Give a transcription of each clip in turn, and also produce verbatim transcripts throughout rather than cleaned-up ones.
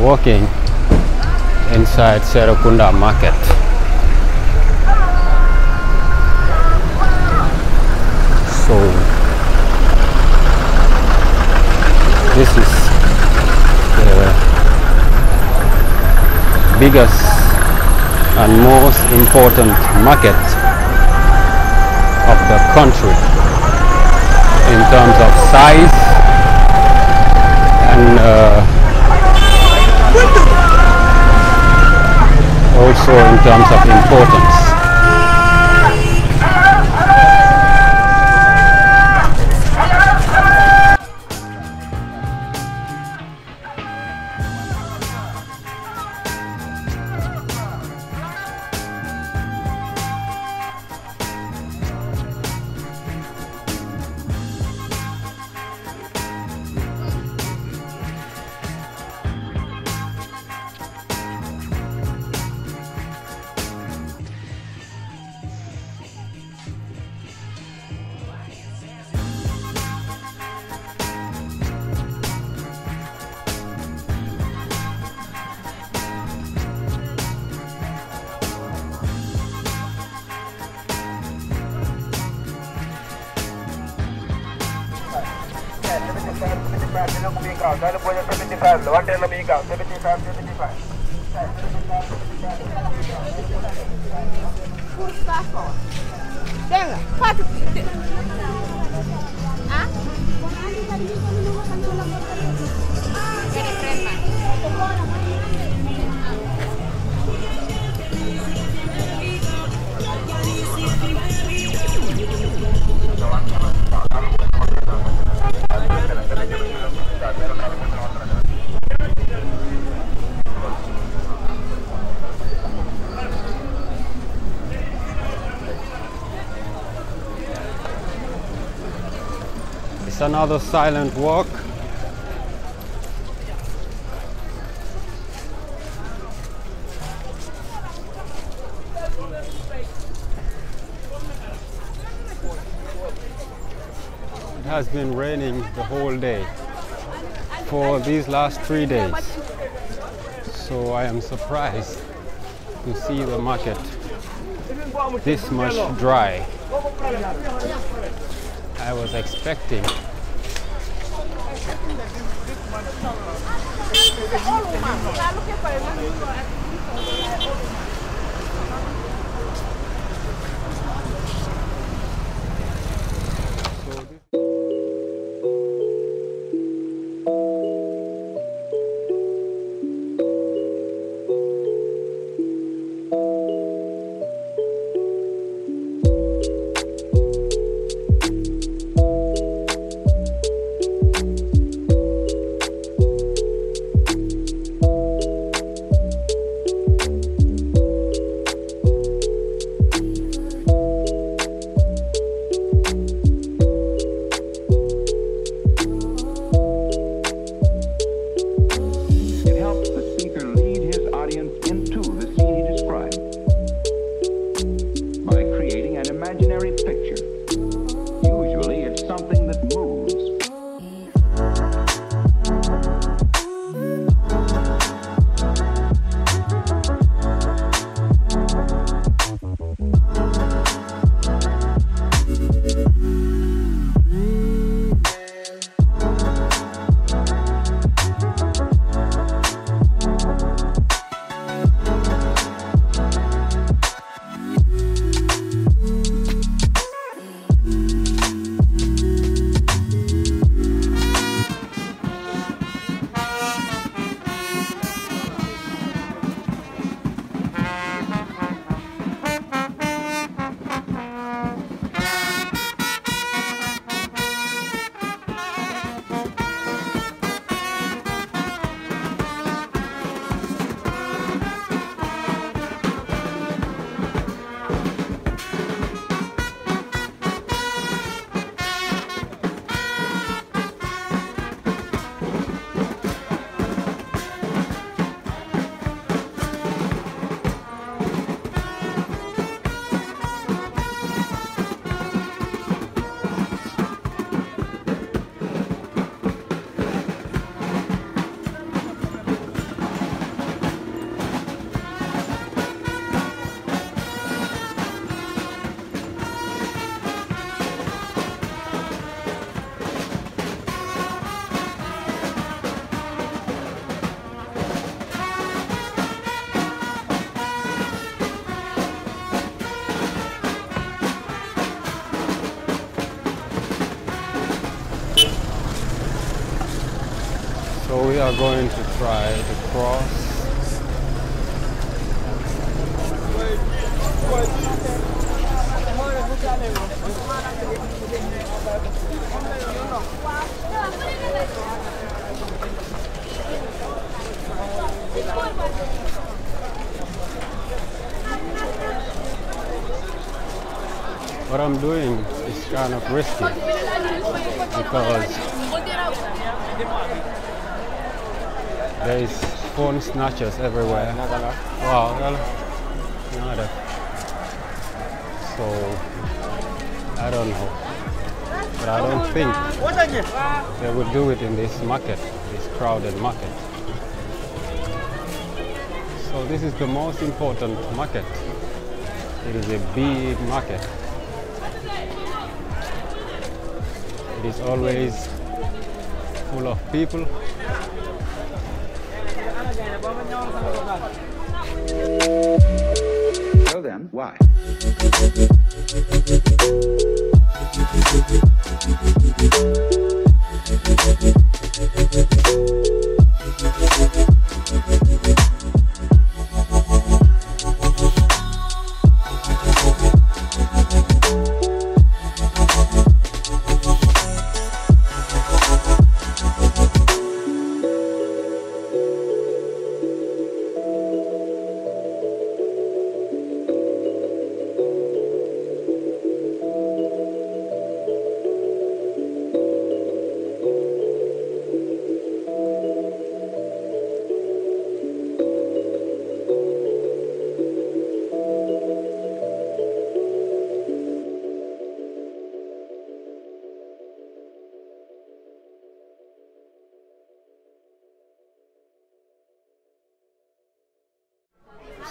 walking inside Serekunda market. So this is the biggest and most important market of the country in terms of size and uh, also in terms of importance. Another silent walk. It has been raining the whole day for these last three days, so I am surprised to see the market this much dry. I was expecting are going to try to cross. What I'm doing is kind of risky because there is phone snatchers everywhere. Wow, nada. So I don't know, but I don't think they will do it in this market, this crowded market. So this is the most important market. It is a big market. It is always full of people. Well then, why?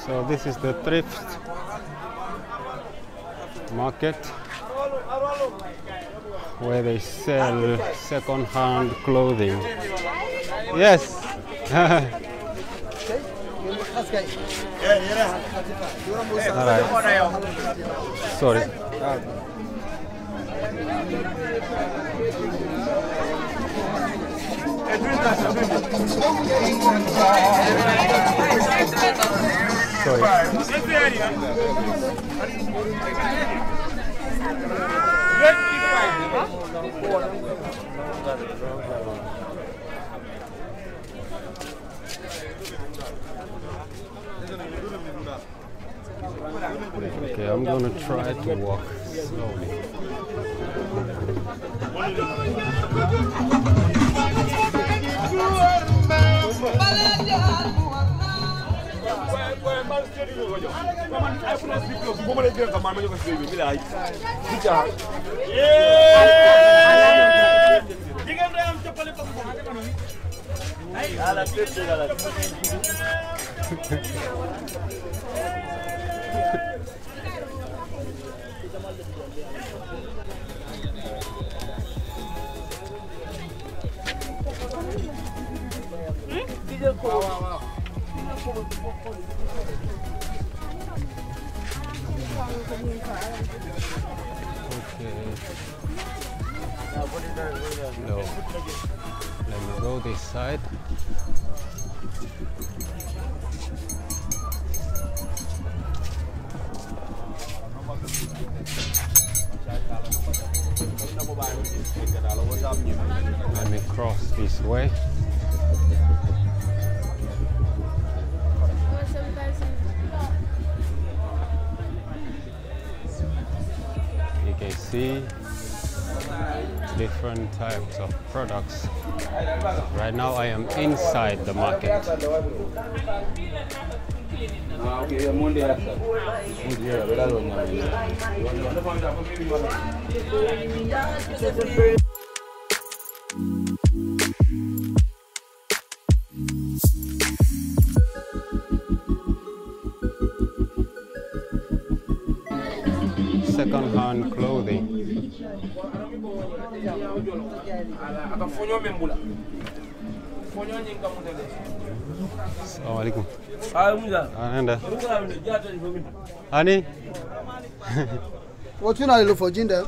So this is the thrift market where they sell second-hand clothing. Yes. All right. Sorry. Sorry. Okay, I'm gonna try to walk slowly. Yeah. Okay. No. Let me go this side. Let me cross this way. See different types of products. Right now I am inside the market. Second-hand clothing. Assalamu alaikum. Ananda. Ani? What you know for Jinda?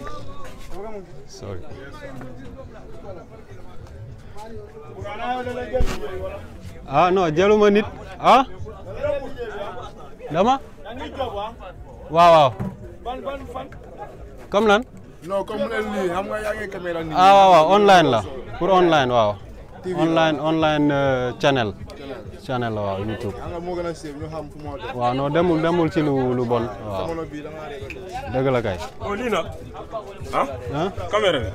Sorry. Ah non, jëluma nit. Ah? Dama? Waaw waaw. Ban ban fan? Comme lan? Non, comme len li, xam nga ya ngi caméra ni. Ah waaw waaw, online la. Pour online waaw. Online online channel. Channel waaw YouTube. Nga mo gëna save ñu xam fu mo def. Waaw non demul demul ci lu lu bon. Waaw. Dëgg la kay. Oh li nak. Han? Han? Caméra bi.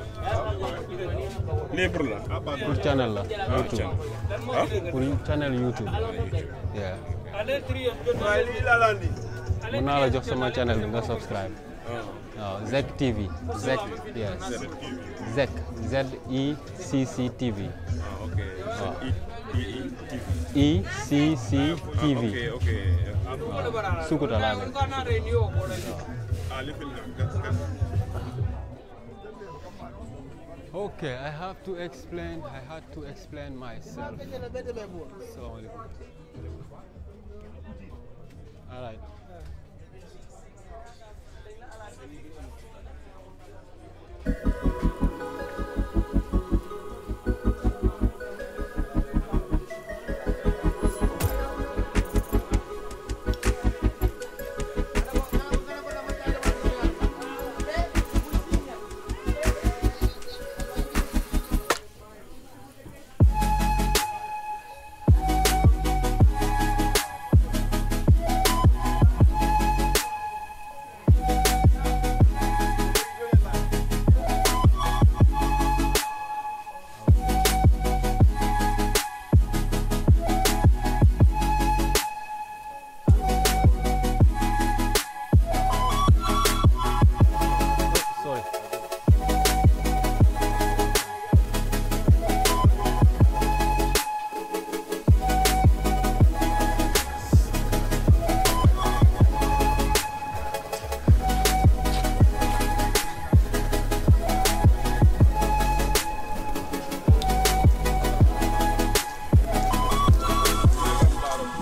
Ni pour la. Pour channel la. YouTube. Han? Pour channel YouTube. Yeah. Allez trier jotay li la landi. Mën naa la jox sama channel bi nga subscribe. Oh, ZECC T V. ZECC, yes. ZECC, Z E C C T V. Oh, okay. E C C T V. Okay, okay. Sukuta la. Okay, I have to explain. I had to explain myself. So,